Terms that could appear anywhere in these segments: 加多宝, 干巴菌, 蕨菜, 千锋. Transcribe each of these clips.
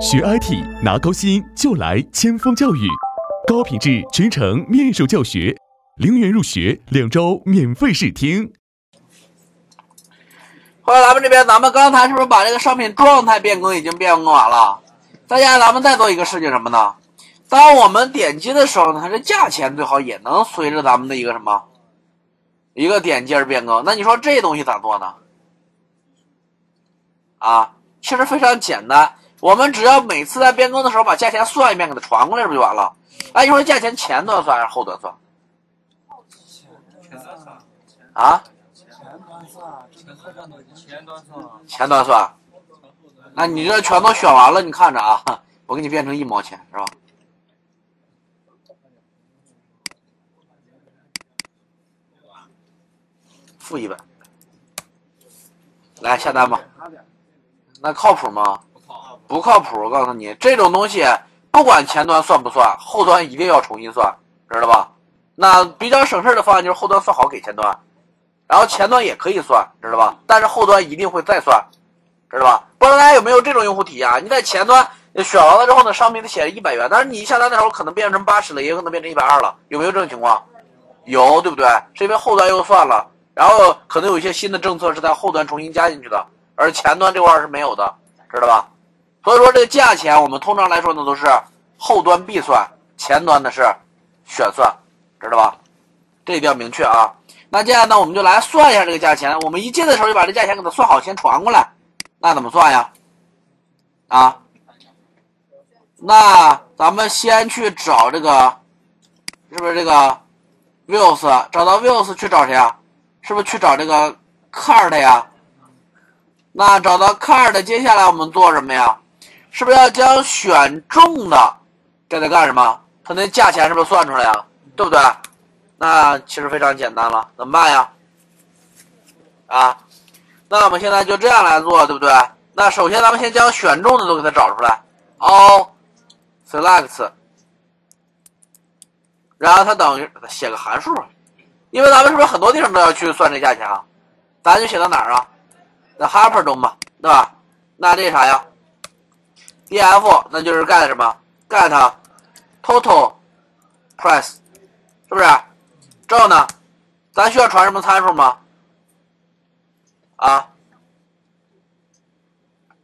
学 IT 拿高薪就来千锋教育，高品质全程面授教学，0元入学，2周免费试听。后来咱们这边，咱们刚才是不是把这个商品状态变更已经变更完了？大家咱们再做一个事情什么呢？当我们点击的时候呢，它这价钱最好也能随着咱们的一个什么一个点击而变更。那你说这东西咋做呢？啊，其实非常简单。 我们只要每次在变更的时候把价钱算一遍，给它传过来，不就完了？哎，你说价钱前端算还是后端算？啊？前端算。那你这全都选完了，你看着啊，我给你变成1毛钱，是吧？负100。来下单吧。那靠谱吗？ 不靠谱，我告诉你，这种东西不管前端算不算，后端一定要重新算，知道吧？那比较省事的方案就是后端算好给前端，然后前端也可以算，知道吧？但是后端一定会再算，知道吧？不知道大家有没有这种用户体验啊？你在前端选完了之后呢，商品它写着100元，但是你下单的时候可能变成80了，也有可能变成120了，有没有这种情况？有，对不对？是因为后端又算了，然后可能有一些新的政策是在后端重新加进去的，而前端这块是没有的，知道吧？ 所以说，这个价钱我们通常来说呢，都是后端必算，前端的是选算，知道吧？这一定要明确啊。那接下来呢，我们就来算一下这个价钱。我们一进的时候就把这价钱给它算好，先传过来。那怎么算呀？啊？那咱们先去找这个，是不是这个 views？ 找到 views 去找谁啊？是不是去找这个 cart 呀？那找到 cart， 接下来我们做什么呀？ 是不是要将选中的这在干什么？它那价钱是不是算出来啊？对不对？那其实非常简单了，怎么办呀？啊，那我们现在就这样来做，对不对？那首先咱们先将选中的都给它找出来 ，all selects， 然后它等于写个函数，因为咱们是不是很多地方都要去算这价钱啊？咱就写到哪儿啊？那 hyper 中吧，对吧？那这啥呀？ df 那就是 get 什么 get total price 是不是？之后呢，咱需要传什么参数吗？啊，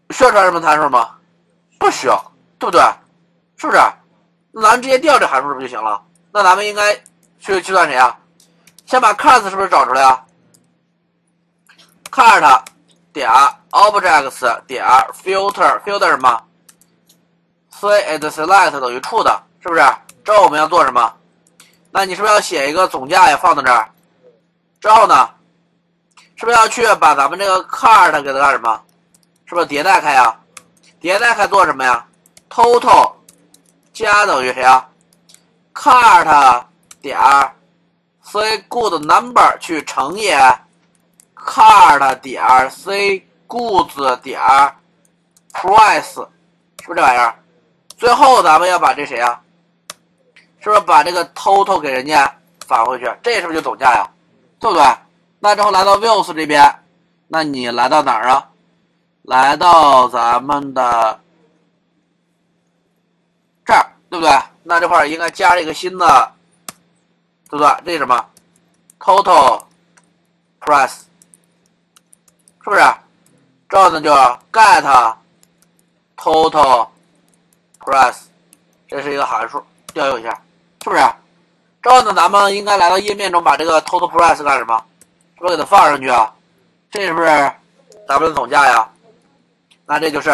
需要传什么参数吗？不需要，对不对？是不是？那咱直接调这函数是不是就行了？那咱们应该去算谁啊？先把 cart 是不是找出来啊 ？cart 点 objects 点 filter 什么？ C is select 等于 true 的，是不是？之后我们要做什么？那你是不是要写一个总价也放到这儿？之后呢，是不是要去把咱们这个 cart 给它干什么？是不是迭代开呀？迭代开做什么呀 ？Total 加等于谁啊 ？cart 点 C good number 去乘以 cart 点 C goods 点 price， 是不是这玩意儿？ 最后咱们要把这谁啊，是不是把这个 total 给人家返回去？这是不是就总价呀？对不对？那之后来到 views 这边，那你来到哪儿啊？来到咱们的这儿，对不对？那这块应该加一个新的，对不对？这是什么 ？total price 是不是？之后呢就 get total。 price， 这是一个函数，调用一下，是不是？之后呢，咱们应该来到页面中，把这个 total price 干什么？是不是给它放上去啊？这是不是咱们的总价呀？那这就是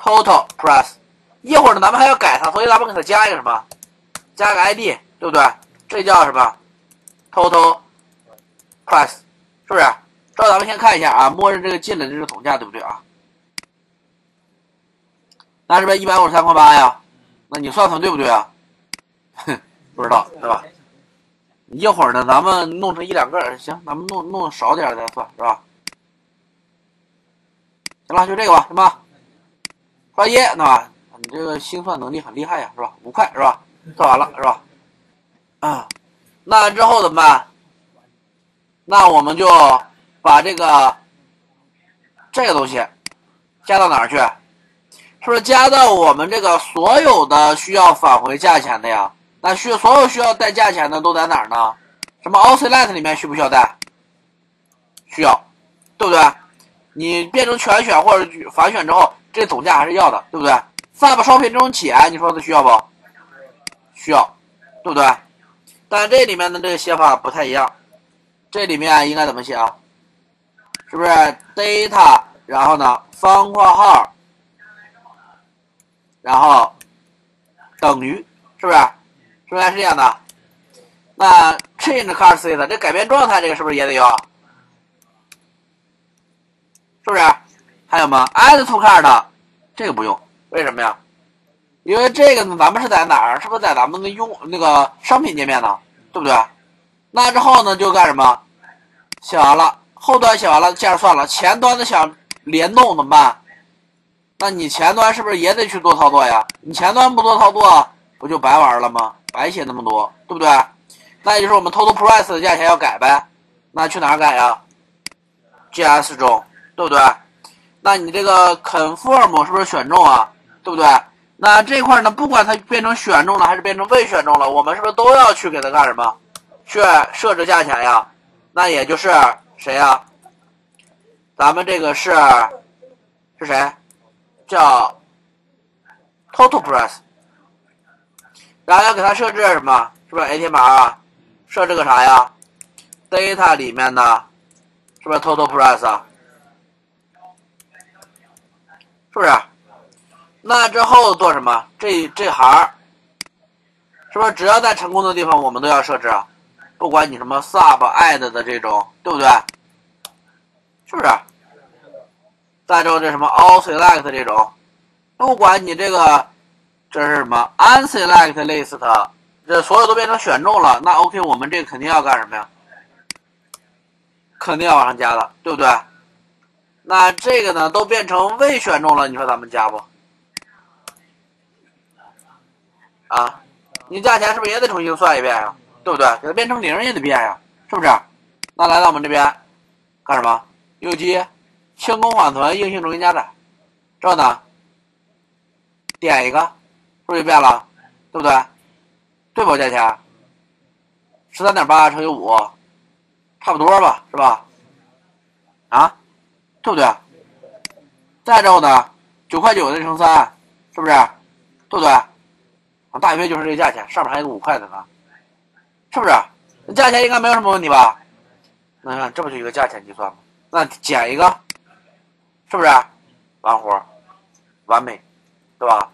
，total price。一会儿呢，咱们还要改它，所以咱们给它加一个什么？加个 ID， 对不对？这叫什么 ？total price， 是不是？ 这咱们先看一下啊，默认这个进来这是总价，对不对啊？那是不是153.8呀？那你算算对不对啊？不知道，对吧？一会儿呢，咱们弄成1、2个，行，咱们弄少点再算，是吧？行了，就这个吧，行吧？专业，对吧？你这个心算能力很厉害呀，是吧？5块是吧？算完了是吧？啊，那之后怎么办？那我们就。把这个东西加到哪儿去？是不是加到我们这个所有的需要返回价钱的呀？那所有需要带价钱的都在哪儿呢？什么 Oscillate 里面需不需要带？需要，对不对？你变成全选或者反选之后，这总价还是要的，对不对 ？Sub shopping 这种解，你说它需要不？需要，对不对？但这里面的这个写法不太一样，这里面应该怎么写啊？ 是不是 data， 然后呢，方括号，然后等于，是不是？是不是这样的？那 change car state 这改变状态这个是不是也得有？是不是？还有吗 ？add to cart 这个不用，为什么呀？因为这个呢，咱们是在哪儿？是不是在咱们的商品界面呢？对不对？那之后呢，就干什么？写完了。 后端写完了，这样算了。前端的想联动怎么办？那你前端是不是也得去做操作呀？你前端不做操作，不就白玩了吗？白写那么多，对不对？那也就是我们 total price 的价钱要改呗。那去哪儿改呀 ？GS 中，对不对？那你这个 conform 是不是选中啊？对不对？那这块呢，不管它变成选中了还是变成未选中了，我们是不是都要去给它干什么？去设置价钱呀？那也就是。 谁呀、啊？咱们这个是谁？叫 Total Price， 然后要给它设置什么？是不是 ATMR 啊？设置个啥呀 ？Data 里面的是不是 Total Price 啊？是不是？那之后做什么？这行是不是只要在成功的地方，我们都要设置啊？ 不管你什么 sub add 的这种，对不对？是不是？再之后这什么 all select 这种，不管你这个这是什么 unselect list， 这所有都变成选中了，那 OK， 我们这个肯定要干什么呀？肯定要往上加的，对不对？那这个呢，都变成未选中了，你说咱们加不？啊，你价钱是不是也得重新算一遍呀、啊？ 对不对？给它变成零也得变呀，是不是？那来到我们这边干什么？右击，清空缓存，硬性重新加载。之后呢，点一个，是不是就变了？对不对？对吧？价钱13.8乘以5，差不多吧，是吧？啊，对不对？再之后呢，9.9乘3，是不是？对不对？啊，大约就是这个价钱，上面还有个5块的呢。 是不是？价钱应该没有什么问题吧？那看这不就一个价钱计算吗？那减一个，是不是？完活，完美，对吧？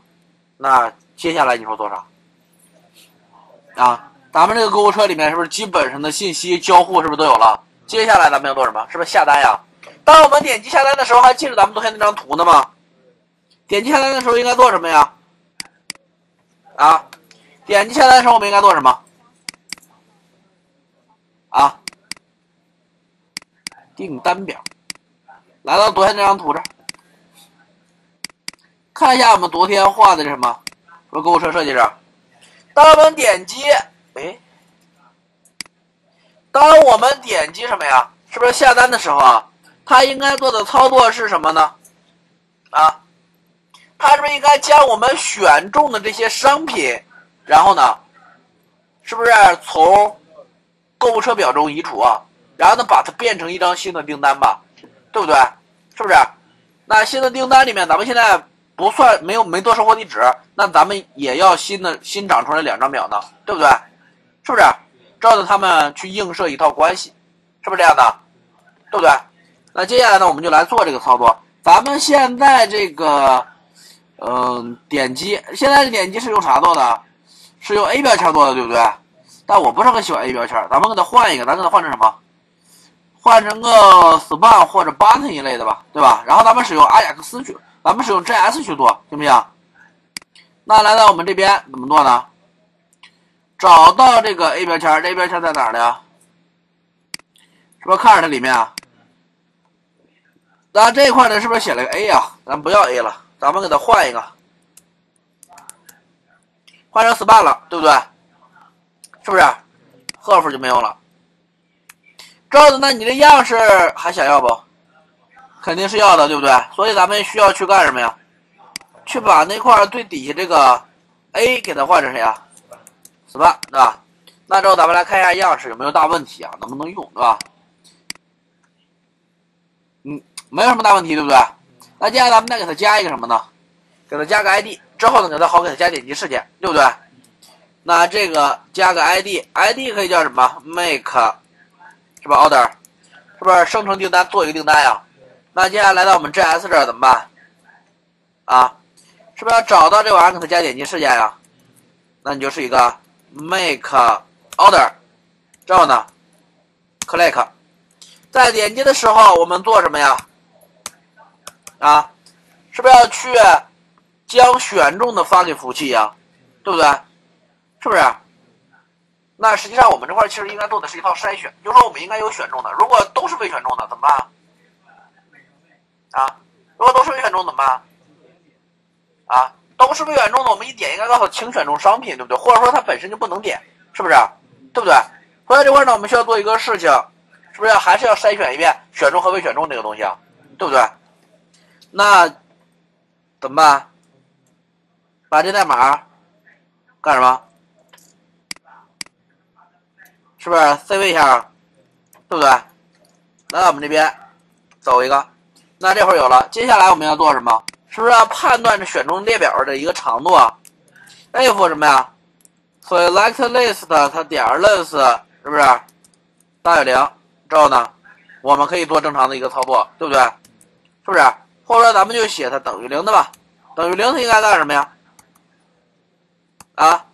那接下来你说多少？啊，咱们这个购物车里面是不是基本上的信息交互是不是都有了？接下来咱们要做什么？是不是下单呀？当我们点击下单的时候，还记得咱们昨天那张图呢吗？点击下单的时候应该做什么呀？啊，点击下单的时候我们应该做什么？ 啊，订单表，来到昨天这张图这儿，看一下我们昨天画的是什么？说购物车设计这儿，当我们点击，哎，当我们点击什么呀？是不是下单的时候啊？它应该做的操作是什么呢？啊，它是不是应该将我们选中的这些商品，然后呢，是不是从？ 购物车表中移除啊，然后呢，把它变成一张新的订单吧，对不对？是不是？那新的订单里面，咱们现在不算没做收货地址，那咱们也要新长出来2张表呢，对不对？是不是？照着他们去映射一套关系，是不是这样的？对不对？那接下来呢，我们就来做这个操作。咱们现在这个，点击，现在的点击是用啥做的？是用 A 标签做的，对不对？ 但我不是很喜欢 A 标签，咱们给它换一个，咱给它换成什么？换成个 span 或者 button 一类的吧，对吧？然后咱们使用 Rx 去，咱们使用 JS 去做，行不行？那来到我们这边怎么做呢？找到这个 A 标签，这 A 标签在哪儿呢？是不是 cart 里面啊？那这块呢，是不是写了个 A 啊？咱不要 A 了，咱们给它换一个，换成 span 了，对不对？ 是不是？赫夫就没用了。赵子，那你这样式还想要不？肯定是要的，对不对？所以咱们需要去干什么呀？去把那块最底下这个 A 给它换成谁啊？ SPAN， 对吧？那之后咱们来看一下样式有没有大问题啊，能不能用，对吧？没有什么大问题，对不对？那接下来咱们再给它加一个什么呢？给它加个 ID 之后呢，给它好给它加点击事件，对不对？那这个加个 ID 可以叫什么 ？make 是吧 ？order 是不是生成订单做一个订单呀？那接下来来到我们 GS 这儿怎么办？啊，是不是要找到这玩意儿给它加点击事件呀？那你就是一个 make order 之后呢 ，click 在点击的时候我们做什么呀？啊，是不是要去将选中的发给服务器呀？对不对？是不是？那实际上我们这块其实应该做的是一套筛选，就是说我们应该有选中的，如果都是未选中的怎么办？啊，如果都是未选中怎么办？啊，都是未选中的，我们一点应该告诉请选中商品，对不对？或者说它本身就不能点，是不是？对不对？回到这块呢，我们需要做一个事情，是不是还是要筛选一遍选中和未选中这个东西啊？对不对？那怎么办？把这代码干什么？是不是 save 一下？对不对？来，我们这边走一个，那这会儿有了。接下来我们要做什么？是不是要判断这选中列表的一个长度啊 ？if 什么呀 ？select list 它点 list 是不是大于0？之后呢，我们可以做正常的一个操作，对不对？是不是？或者说咱们就写它等于0的吧？等于0它应该干什么呀？啊，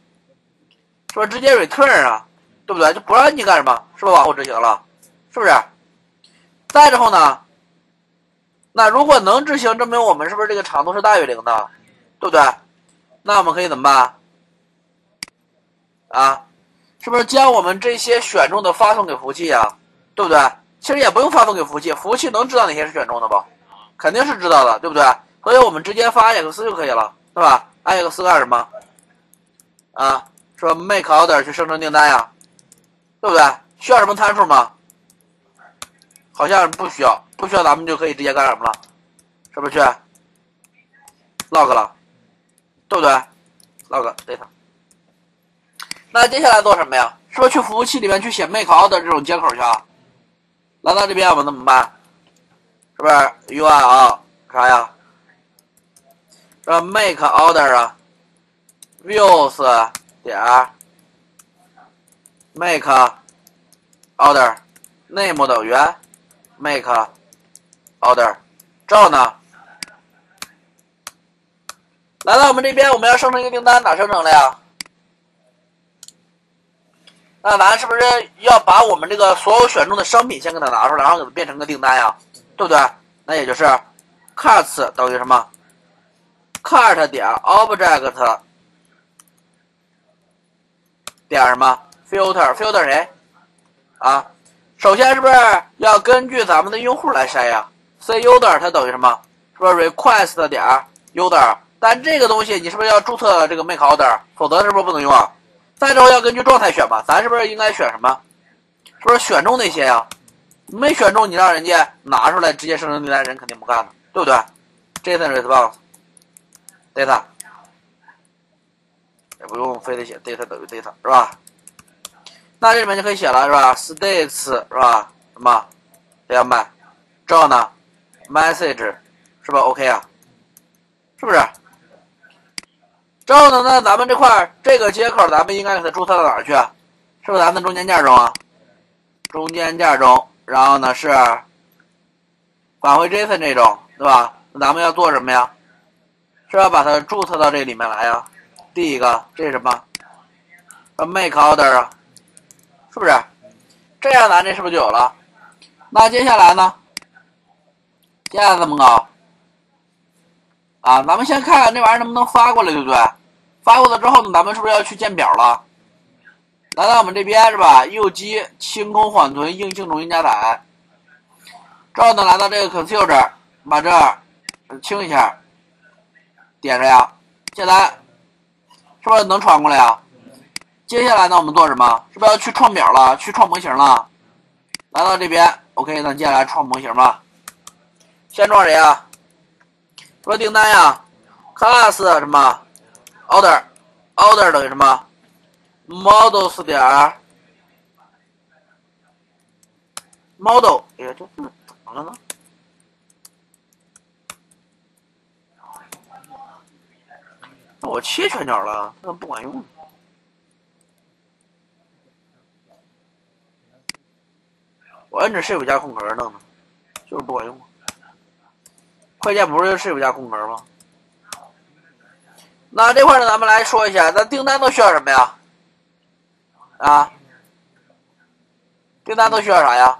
是不是直接 return 啊？对不对？就不让你干什么，是不是往后执行了？是不是？再之后呢？那如果能执行，证明我们是不是这个长度是大于0的，对不对？那我们可以怎么办？啊，是不是将我们这些选中的发送给服务器啊？对不对？其实也不用发送给服务器，服务器能知道哪些是选中的不？肯定是知道的，对不对？所以我们直接发 IX 就可以了，对吧 ？IX 干什么？啊，说 make order 去生成订单呀，对不对？需要什么参数吗？好像不需要，咱们就可以直接干什么了？是不是去 log 了？对不对 ？log data。那接下来做什么呀？是不是去服务器里面去写 make order 这种接口去啊？来到这边我们怎么办？是不是 URL 啥呀？让 make order 啊 views 点 make order name 等于。make order 之后呢，来到我们这边，我们要生成一个订单，哪生成了呀？那咱是不是要把我们这个所有选中的商品先给它拿出来，然后给它变成个订单呀？对不对？那也就是 carts 等于什么 ？cart 点 object 点什么 ？filter 谁？啊？首先是不是要根据咱们的用户来筛呀 ？C user 它等于什么？是不是 request 点 user？ 但这个东西你是不是要注册这个 make order？ 否则是不是不能用啊？再之后要根据状态选吧，咱是不是应该选什么？是不是选中那些呀？没选中你让人家拿出来直接生成订单，人肯定不干了，对不对 ？JSON response data 也不用非得写 data 等于 data 是吧？那这里面就可以写了，是吧 ？states 是吧？什么200？之后呢 ？message 是吧 ？OK 啊，是不是？之后呢？那咱们这块这个接口，咱们应该给它注册到哪儿去？是不是咱们中间件中啊？中间件中，然后呢是返回 JSON 这种，对吧？那咱们要做什么呀？是要把它注册到这里面来呀？第一个，这是什么 ？make order 啊。是不是？这样咱这是不是就有了？那接下来呢？接下来怎么搞？啊，咱们先看看这玩意儿能不能发过来，对不对？发过来之后呢，咱们是不是要去建表了？来到我们这边是吧？右击清空缓存硬性容易加载。之后呢，来到这个 Control 这儿，把这儿清一下，点着呀。现在是不是能传过来呀？接下来呢，我们做什么？是不是要去创表了？去创模型了？来到这边 ，OK， 咱接下来创模型吧。先创谁啊？说订单呀 ，class 什么 order 等于什么 models 点 model， 哎呀，这怎么了呢？ 那我切全角了，那不管用。我摁着 Shift 加空格弄的，就是不管用。快键不是 Shift 加空格吗？那这块呢，咱们来说一下，那订单都需要什么呀？啊？订单都需要啥呀？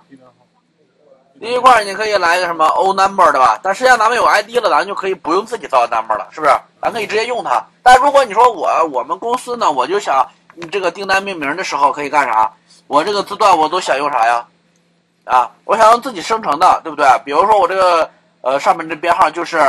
第一块你可以来一个什么 O number 对吧？但实际上咱们有 ID 了，咱就可以不用自己造 number 了，是不是？ 咱可以直接用它，但如果你说我们公司呢，我就想你这个订单命名的时候可以干啥？我这个字段我都想用啥呀？啊，我想用自己生成的，对不对？比如说我这个上面这编号就是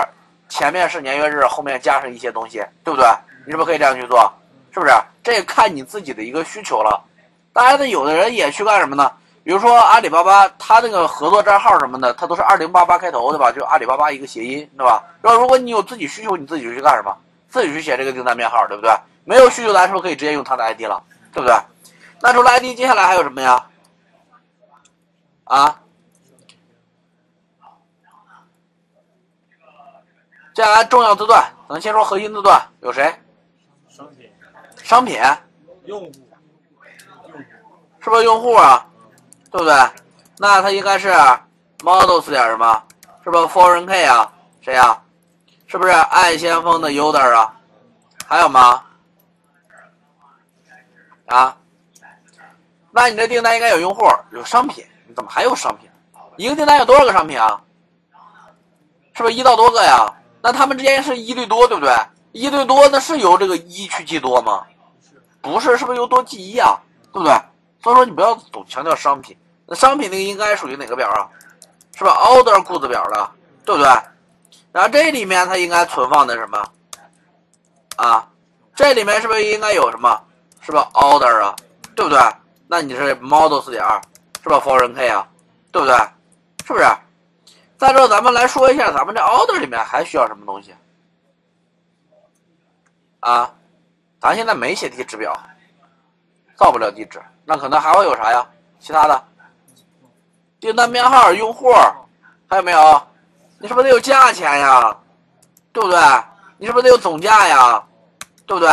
前面是年月日，后面加上一些东西，对不对？你是不是可以这样去做？是不是？这也看你自己的一个需求了。当然呢，有的人也去干什么呢？比如说阿里巴巴，它那个合作账号什么的，它都是2088开头，对吧？就阿里巴巴一个谐音，对吧？然后如果你有自己需求，你自己就去干什么？自己去写这个订单编号，对不对？没有需求，咱是不是可以直接用它的 ID 了，对不对？那除了 ID， 接下来还有什么呀？啊？接下来重要字段，咱们先说核心字段，有谁？商品。商品。用户。是不是用户啊？ 对不对？那它应该是 models 点什么？是不是 foreign k 啊？谁呀、啊？是不是爱先锋的 user 啊？还有吗？啊？那你这订单应该有用户，有商品，你怎么还有商品？一个订单有多少个商品啊？是不是1到多个呀？那他们之间是1对多，对不对？1对多，那是由这个1去记多吗？不是，是不是由多记1啊？对不对？ 所以说你不要总强调商品，那商品那个应该属于哪个表啊？是吧 ？order goods 表的，对不对？然后这里面它应该存放的什么？啊，这里面是不是应该有什么？是吧 ？order 啊，对不对？那你是 models 点，是吧 ？foreign k 啊，对不对？是不是？再之后咱们来说一下，咱们这 order 里面还需要什么东西？啊，咱现在没写地址表，造不了地址。 那可能还会有啥呀？其他的订单编号、用户，还有没有？你是不是得有价钱呀？对不对？你是不是得有总价呀？对不对？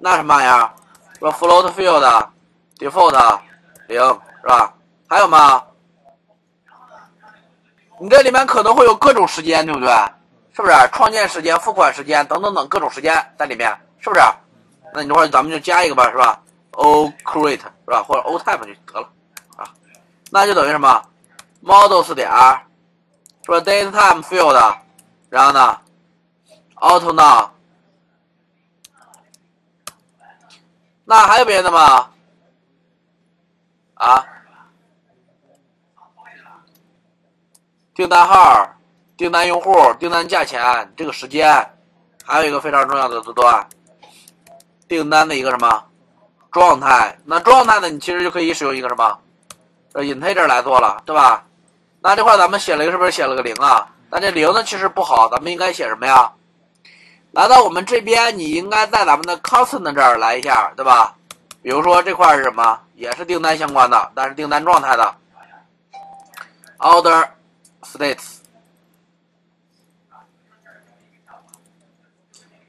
那什么玩意儿？是吧 ？float field default 0是吧？还有吗？你这里面可能会有各种时间，对不对？是不是？创建时间、付款时间等等等各种时间在里面，是不是？那你这块咱们就加一个吧，是吧？ O create 是吧，或者 O type 就得了啊，那就等于什么 models 点是吧 date time field， 然后呢 auto now， 那还有别的吗？啊，订单号、订单用户、订单价钱、这个时间，还有一个非常重要的字段，订单的一个什么？ 状态，那状态呢？你其实就可以使用一个什么，integer 来做了，对吧？那这块咱们写了一个，是不是写了个0啊？那这0呢，其实不好，咱们应该写什么呀？来到我们这边，你应该在咱们的 constant 这儿来一下，对吧？比如说这块是什么，也是订单相关的，但是订单状态的 order states，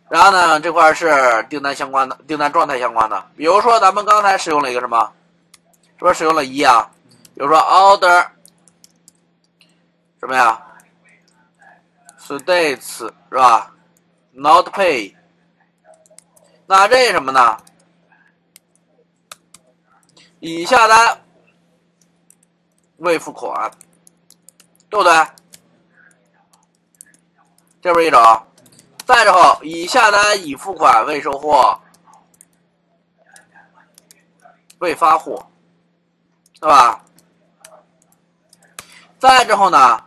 然后呢，这块是订单相关的，订单状态相关的。比如说，咱们刚才使用了一个什么？是不是使用了1啊？比如说 order 什么呀 ？states 是吧 ？not pay。那这是什么呢？已下单未付款，对不对？这不是一种。 再之后，已下单、已付款、未收货、未发货，对吧？再之后呢，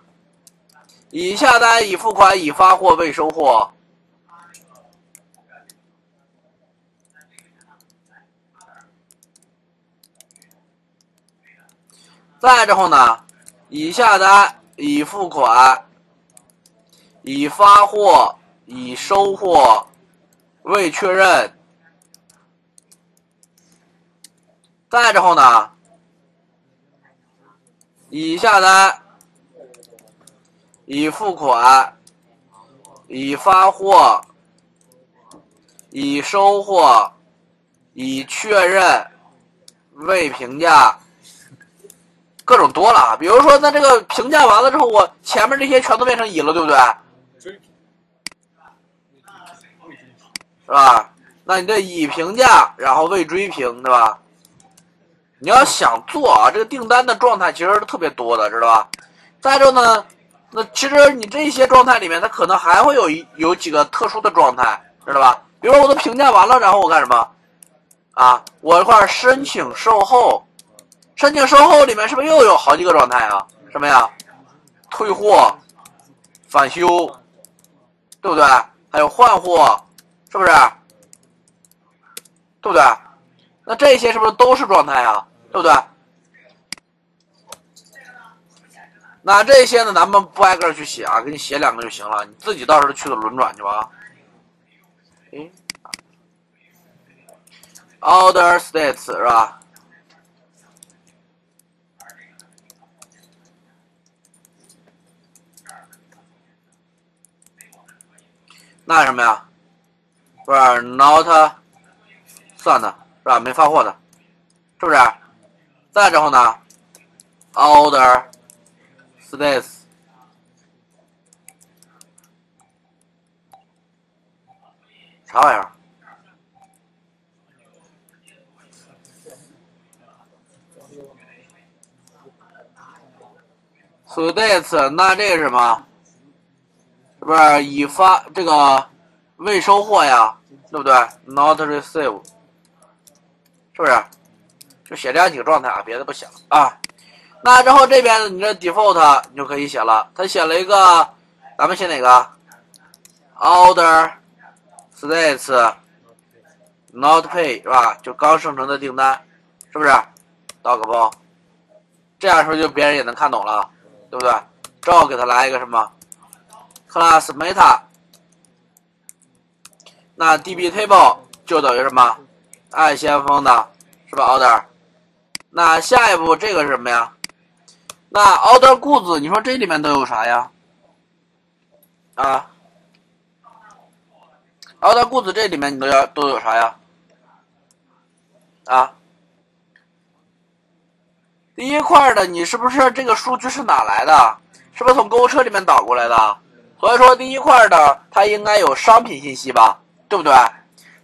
已下单、已付款、已发货、未收货，在之后呢，已下单、已付款、已发货、已收货、未确认。在之后呢，已下单、已付款、已发货、已收货、已确认、未评价。 各种多了，比如说，那这个评价完了之后，我前面这些全都变成乙了，对不对？是吧？那你这乙评价，然后未追评，对吧？你要想做啊，这个订单的状态其实是特别多的，知道吧？再之后呢，那其实你这些状态里面，它可能还会有几个特殊的状态，知道吧？比如说我都评价完了，然后我干什么？啊，我一块申请售后。 申请售后里面是不是又有好几个状态啊？什么呀？退货、返修，对不对？还有换货，是不是？对不对？那这些是不是都是状态啊？对不对？那这些呢，咱们不挨个去写啊，给你写两个就行了，你自己到时候去的轮转去吧。Other states 是吧？ 那什么呀？不是 not 算的是吧？没发货的，是不是？再之后呢 ？Other states 啥玩意儿？states 那这是什么？ 是不是已发这个未收货呀？对不对 ？Not receive， 是不是？就写这样几个状态啊，别的不写了啊。那之后这边你这 default 你就可以写了。他写了一个，咱们写哪个 ？Order states not pay 是吧？就刚生成的订单，是不是？到个包，这样是不是就别人也能看懂了？对不对？之后给他来一个什么？ class meta， 那 db table 就等于什么？爱先锋的，是吧 ？order， 那下一步这个是什么呀？那 order goods， 你说这里面都有啥呀？啊 ，order goods 这里面你都有啥呀？啊，第一块的你是不是这个数据是哪来的？是不是从购物车里面导过来的？ 所以说第一块呢，它应该有商品信息吧，对不对？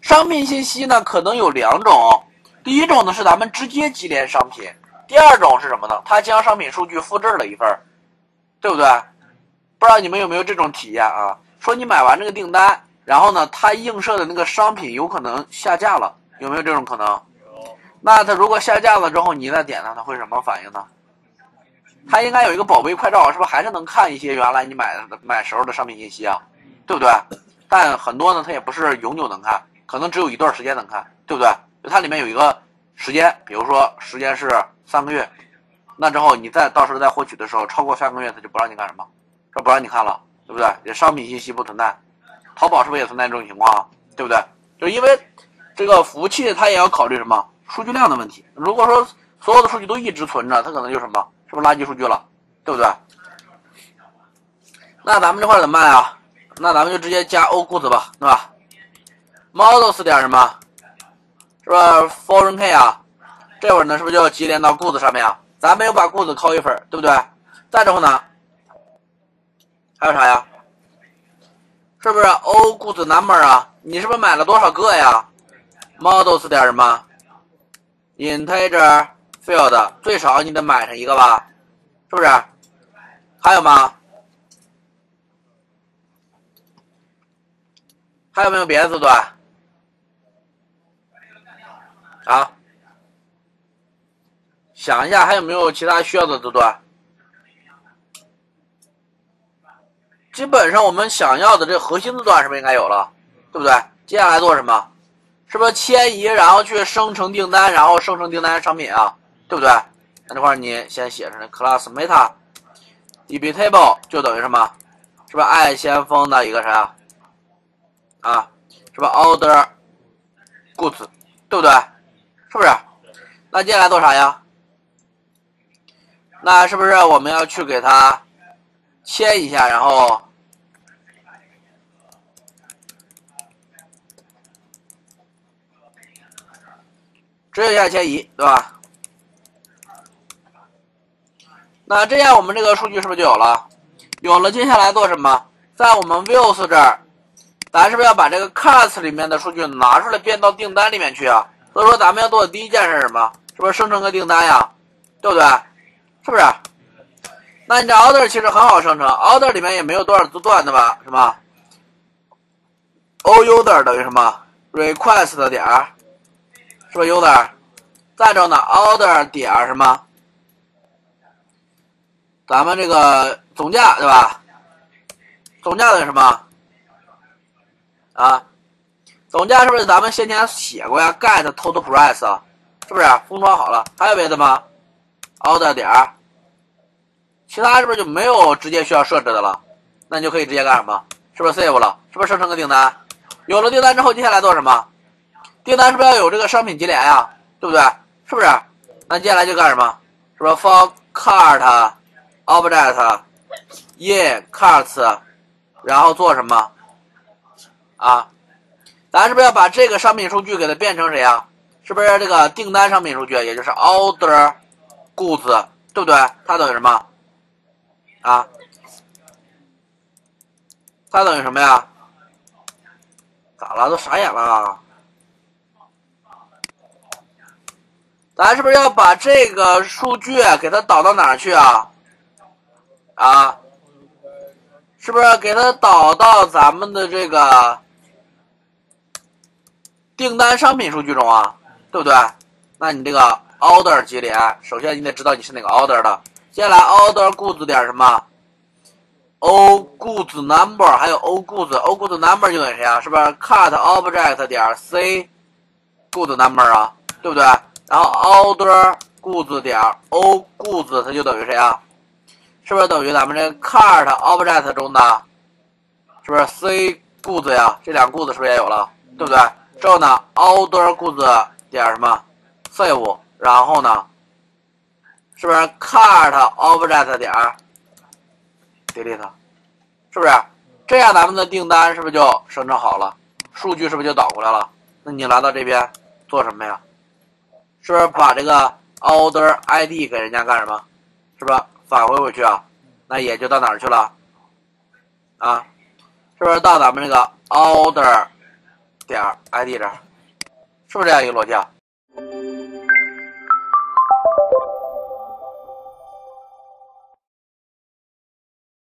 商品信息呢，可能有两种，第一种呢是咱们直接接连商品，第二种是什么呢？它将商品数据复制了一份，对不对？不知道你们有没有这种体验啊？说你买完这个订单，然后呢，它映射的那个商品有可能下架了，有没有这种可能？那它如果下架了之后，你再点它，它会什么反应呢？ 它应该有一个宝贝快照，是不是还是能看一些原来你买时候的商品信息啊，对不对？但很多呢，它也不是永久能看，可能只有一段时间能看，对不对？它里面有一个时间，比如说时间是3个月，那之后你到时候再获取的时候，超过3个月，它就不让你干什么，这不让你看了，对不对？这商品信息不存在，淘宝是不是也存在这种情况啊？对不对？就因为这个服务器它也要考虑什么数据量的问题，如果说所有的数据都一直存着，它可能就什么？ 是不是垃圾数据了，对不对？那咱们这块怎么办啊？那咱们就直接加 o goods 吧，对吧 ？models 点什么？是吧 ？foreign pay 啊，这会儿呢是不是就要接连到 goods 上面啊？咱没有把 goods 扣一分，对不对？再之后呢，还有啥呀？是不是 o goods number 啊？你是不是买了多少个呀 ？models 点什么 ？integer。 field 最少你得买上一个吧，是不是？还有吗？还有没有别的字段？啊？想一下还有没有其他需要的字段？基本上我们想要的这核心字段是不是应该有了，对不对？接下来做什么？是不是迁移，然后去生成订单，然后生成订单商品啊？ 对不对？那这块你先写上 class meta db table 就等于什么？是吧？爱先锋的一个啥啊？啊，是吧 ？order goods 对不对？是不是？那接下来做啥呀？那是不是我们要去给它切一下，然后？ 只有一下迁移，对吧？那这样我们这个数据是不是就有了？有了，接下来做什么？在我们 views 这儿，咱是不是要把这个 carts 里面的数据拿出来变到订单里面去啊？所以说咱们要做的第一件事是什么？是不是生成个订单呀？对不对？是不是？那你这 order 其实很好生成 ，order 里面也没有多少字段的吧？什么 ？ouser 等于什么 ？request 点儿。 是不是 user？ 再找呢 order 点什么？咱们这个总价对吧？总价等于什么？啊，总价是不是咱们先前写过呀 ？get total price 啊，是不是？封装好了，还有别的吗 ？order 点，其他是不是就没有直接需要设置的了？那你就可以直接干什么？是不是 save 了？是不是生成个订单？有了订单之后，接下来做什么？ 订单是不是要有这个商品级联呀？对不对？是不是？那接下来就干什么？是不是 for cart object in carts， 然后做什么？啊，咱是不是要把这个商品数据给它变成谁呀？是不是这个订单商品数据，也就是 order goods， 对不对？它等于什么？啊，它等于什么呀？咋了？都傻眼了。 咱是不是要把这个数据给它导到哪儿去啊？啊，是不是给它导到咱们的这个订单商品数据中啊？对不对？那你这个 order 级联，首先你得知道你是哪个 order 的。接下来 order goods 点什么 ？o goods number 还有 o goods，o goods number 就等于谁啊？是不是 cart object 点 c goods number 啊？对不对？ 然后 order goods 点 o goods 它就等于谁啊？是不是等于咱们这个 cart object 中的，是不是 c goods 呀？这两个 goods 是不是也有了？对不对？之后呢 order goods 点什么 save， 然后呢，是不是 cart object 点 delete， 是不是？这样咱们的订单是不是就生成好了？数据是不是就导过来了？那你来到这边做什么呀？ 是不是把这个 order ID 给人家干什么？是吧？返回回去啊？那也就到哪儿去了？啊？是不是到咱们这个 order 点 ID 这儿？是不是这样一个逻辑啊？